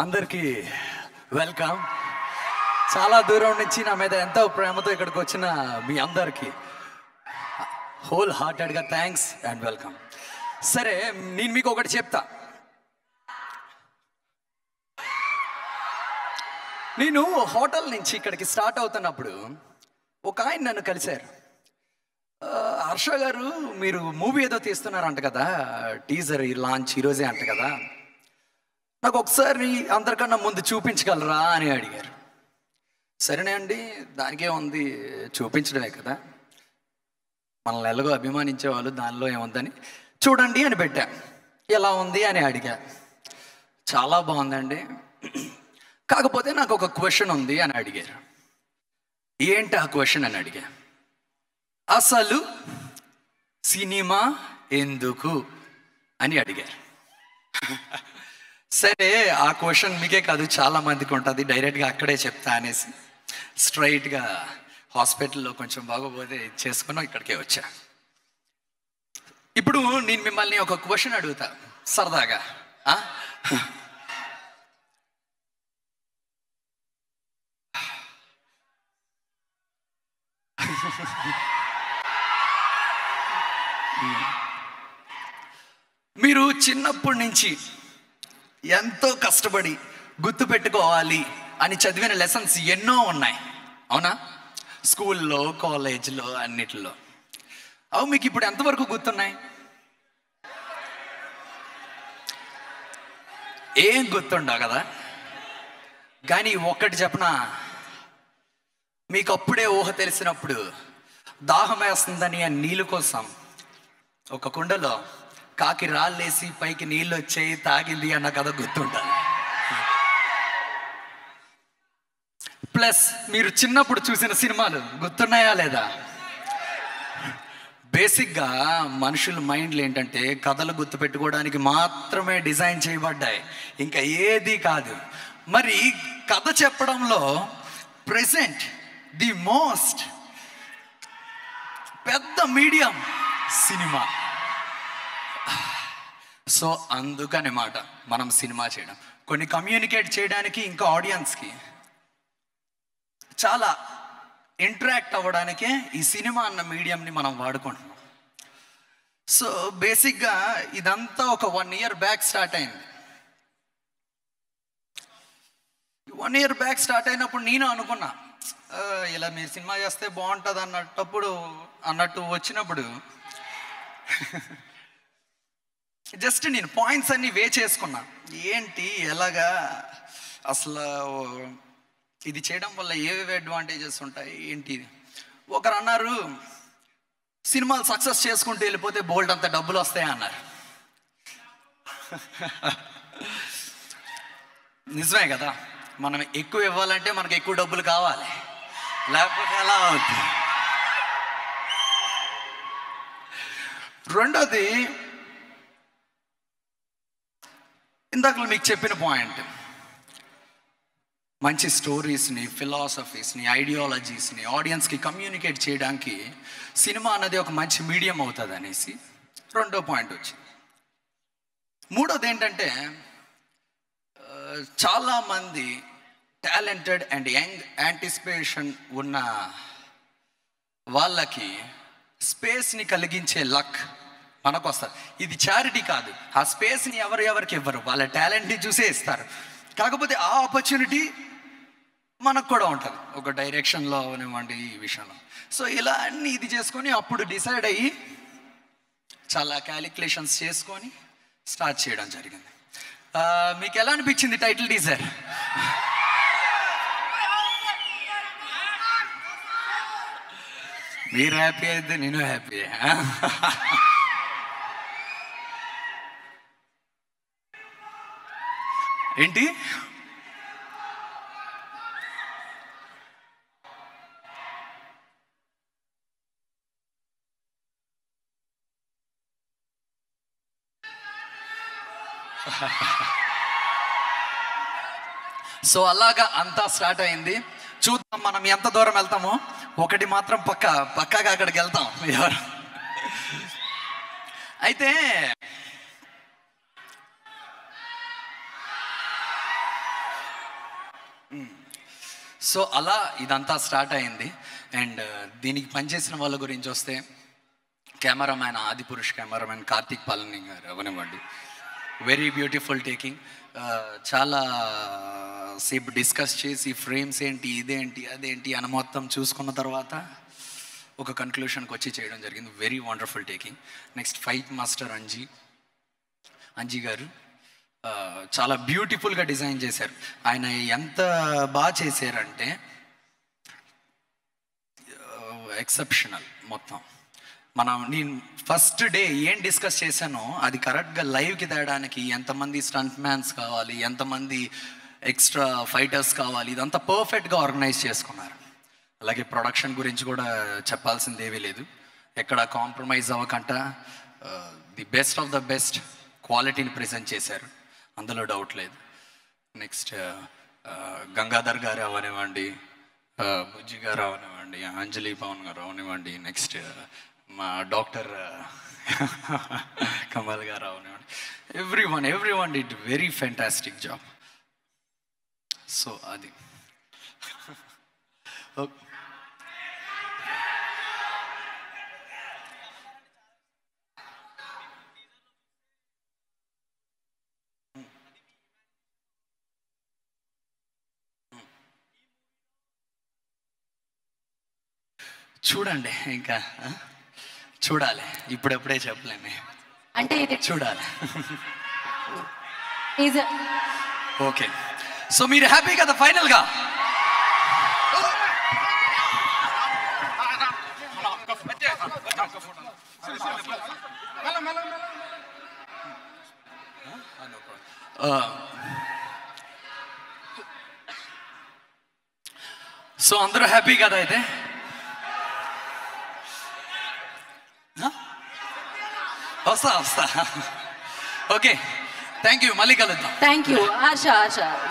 అందరికీ వెల్కమ్. చాలా దూరం నుంచి నా మీద ఎంతో ప్రేమతో ఇక్కడికి వచ్చిన మీ అందరికీ హోల్ హార్టెడ్గా థ్యాంక్స్ అండ్ వెల్కమ్. సరే, నేను మీకు ఒకటి చెప్తా. నేను హోటల్ నుంచి ఇక్కడికి స్టార్ట్ అవుతున్నప్పుడు ఒక ఆయన నన్ను కలిశారు. హర్ష గారు, మీరు మూవీ ఏదో తీస్తున్నారంట కదా, టీజర్ లాంచ్ ఈరోజే అంట కదా, నాకు ఒకసారి అందరికన్నా ముందు చూపించగలరా అని అడిగారు. సరేనే అండి, దానికే ఉంది, చూపించడమే కదా, మనల్ని ఎలాగో అభిమానించే వాళ్ళు దానిలో ఏముందని చూడండి అని పెట్టా. ఎలా ఉంది అని అడిగా. చాలా బాగుందండి, కాకపోతే నాకు ఒక క్వశ్చన్ ఉంది అని అడిగారు. ఏంటి ఆ క్వశ్చన్ అని అడిగా. అసలు సినిమా ఎందుకు అని అడిగారు. సరే, ఆ క్వశ్చన్ మీకే కాదు చాలా మందికి ఉంటుంది, డైరెక్ట్గా అక్కడే చెప్తా అనేసి స్ట్రైట్గా హాస్పిటల్లో కొంచెం బాగోపోతే చేసుకున్నాం, ఇక్కడికే వచ్చా. ఇప్పుడు నేను మిమ్మల్ని ఒక క్వశ్చన్ అడుగుతా సరదాగా. మీరు చిన్నప్పటి నుంచి ఎంతో కష్టపడి గుర్తుపెట్టుకోవాలి అని చదివిన లెసన్స్ ఎన్నో ఉన్నాయి, అవునా? స్కూల్లో, కాలేజ్లో, అన్నిటిలో. అవి మీకు ఇప్పుడు ఎంతవరకు గుర్తున్నాయి? ఏం గుర్తుండవు కదా. కానీ ఒక్కటి చెప్పనా, మీకు అప్పుడే ఊహ తెలిసినప్పుడు దాహం వేస్తుందని ఆ నీళ్ళు కోసం ఒక కుండలో కాకి రాళ్ళేసి పైకి నీళ్ళు వచ్చాయి తాగింది అన్న కథ గుర్తుంటుంది. ప్లస్ మీరు చిన్నప్పుడు చూసిన సినిమాలు గుర్తున్నాయా లేదా? బేసిక్గా మనుషుల మైండ్లు ఏంటంటే కథలు గుర్తుపెట్టుకోవడానికి మాత్రమే డిజైన్ చేయబడ్డాయి, ఇంకా ఏది కాదు. మరి కథ చెప్పడంలో ప్రెసెంట్ ది మోస్ట్ పెద్ద మీడియం సినిమా. సో అందుకనే మాట మనం సినిమా చేయడం, కొన్ని కమ్యూనికేట్ చేయడానికి, ఇంకా ఆడియన్స్కి చాలా ఇంటరాక్ట్ అవ్వడానికే ఈ సినిమా అన్న మీడియంని మనం వాడుకుంటున్నాం. సో బేసిక్గా ఇదంతా ఒక 1 year బ్యాక్ స్టార్ట్ అయింది. 1 year బ్యాక్ స్టార్ట్ అయినప్పుడు నేను అనుకున్నా, ఇలా మీరు సినిమా చేస్తే బాగుంటుంది అన్నట్టు వచ్చినప్పుడు జస్ట్ నేను పాయింట్స్ అన్నీ వే చేసుకున్నా. ఏంటి, ఎలాగా, అసలు ఇది చేయడం వల్ల ఏవేవి అడ్వాంటేజెస్ ఉంటాయి ఏంటి. ఒకరు అన్నారు, సినిమాలు సక్సెస్ చేసుకుంటూ వెళ్ళిపోతే బోల్డ్ అంత డబ్బులు వస్తాయి అన్నారు. నిజమే కదా, మనం ఎక్కువ ఇవ్వాలంటే మనకు ఎక్కువ డబ్బులు కావాలి, లేకపోతే ఎలా అవుతుంది. రెండోది, ఇందాక మీకు చెప్పిన పాయింట్, మంచి స్టోరీస్ని, ఫిలాసఫీస్ని, ఐడియాలజీస్ని ఆడియన్స్కి కమ్యూనికేట్ చేయడానికి సినిమా అన్నది ఒక మంచి మీడియం అవుతుంది అనేసి రెండో పాయింట్ వచ్చింది. మూడోది ఏంటంటే, చాలామంది టాలెంటెడ్ అండ్ యంగ్ యాంటిసిపేషన్ ఉన్న వాళ్ళకి స్పేస్ని కలిగించే లక్ మనకు వస్తారు. ఇది చారిటీ కాదు, ఆ స్పేస్ని ఎవరెవరికి ఇవ్వరు, వాళ్ళ టాలెంట్ని చూసే ఇస్తారు. కాకపోతే ఆ ఆపర్చునిటీ మనకు కూడా ఉంటుంది, ఒక డైరెక్షన్లో అవనివ్వండి ఈ విషయంలో. సో ఇలా అన్ని ఇది చేసుకొని అప్పుడు డిసైడ్ అయ్యి చాలా క్యాలిక్యులేషన్స్ చేసుకొని స్టార్ట్ చేయడం జరిగింది. మీకు ఎలా అనిపించింది టైటిల్ టీజర్? మీరు హ్యాపీ అయితే నేను హ్యాపీ. ఏంటి, సో అలాగా అంతా స్టార్ట్ అయింది. చూద్దాం మనం ఎంత దూరం వెళ్తామో, ఒకటి మాత్రం పక్కాగా అక్కడికి వెళ్తాం. ఎవరు అయితే సో అలా ఇదంతా స్టార్ట్ అయింది. అండ్ దీనికి పనిచేసిన వాళ్ళ గురించి వస్తే కెమెరామ్యాన్ ఆదిపురుష్, కెమెరామ్యాన్ కార్తిక్ పాలని గారు అవనివ్వండి, వెరీ బ్యూటిఫుల్ టేకింగ్. చాలా సేపు డిస్కస్ చేసి ఫ్రేమ్స్ ఏంటి, ఇదేంటి, అదేంటి అని మొత్తం చూసుకున్న తర్వాత ఒక కన్క్లూషన్కి వచ్చి చేయడం జరిగింది. Very wonderful taking. Next fight master Anji గారు చాలా బ్యూటిఫుల్గా డిజైన్ చేశారు. ఆయన ఎంత బాగా చేశారంటే ఎక్సెప్షనల్. మొత్తం నేను ఫస్ట్ డే ఏం డిస్కస్ చేశానో అది కరెక్ట్గా లైవ్కి తేయడానికి ఎంతమంది స్టంట్ మ్యాన్స్ కావాలి, ఎంతమంది ఎక్స్ట్రా ఫైటర్స్ కావాలి, ఇదంతా పర్ఫెక్ట్గా ఆర్గనైజ్ చేసుకున్నారు. అలాగే ప్రొడక్షన్ గురించి కూడా చెప్పాల్సిందేమీ లేదు. ఎక్కడ కాంప్రమైజ్ అవ్వకుండా the best of the best క్వాలిటీని ప్రెజెంట్ చేశారు, అందులో డౌట్ లేదు. నెక్స్ట్ గంగాధర్ గారు అవనివ్వండి, బుజ్జి గారు అవనివ్వండి, అంజలి పవన్ గారు అవనివ్వండి, నెక్స్ట్ మా డాక్టర్ కమల్ గారు అవనివ్వండి, every one did very fantastic job. So అది చూడండి, ఇంకా చూడాలి, ఇప్పుడప్పుడే చెప్పలేము, అంటే చూడాలి. ఓకే, సో మీరు హ్యాపీ కదా ఫైనల్గా? సో అందరూ హ్యాపీ కదా? అయితే వస్తా. ఓకే, థ్యాంక్ యూ, మళ్ళీ కలుద్దాం. Thank you Harsha.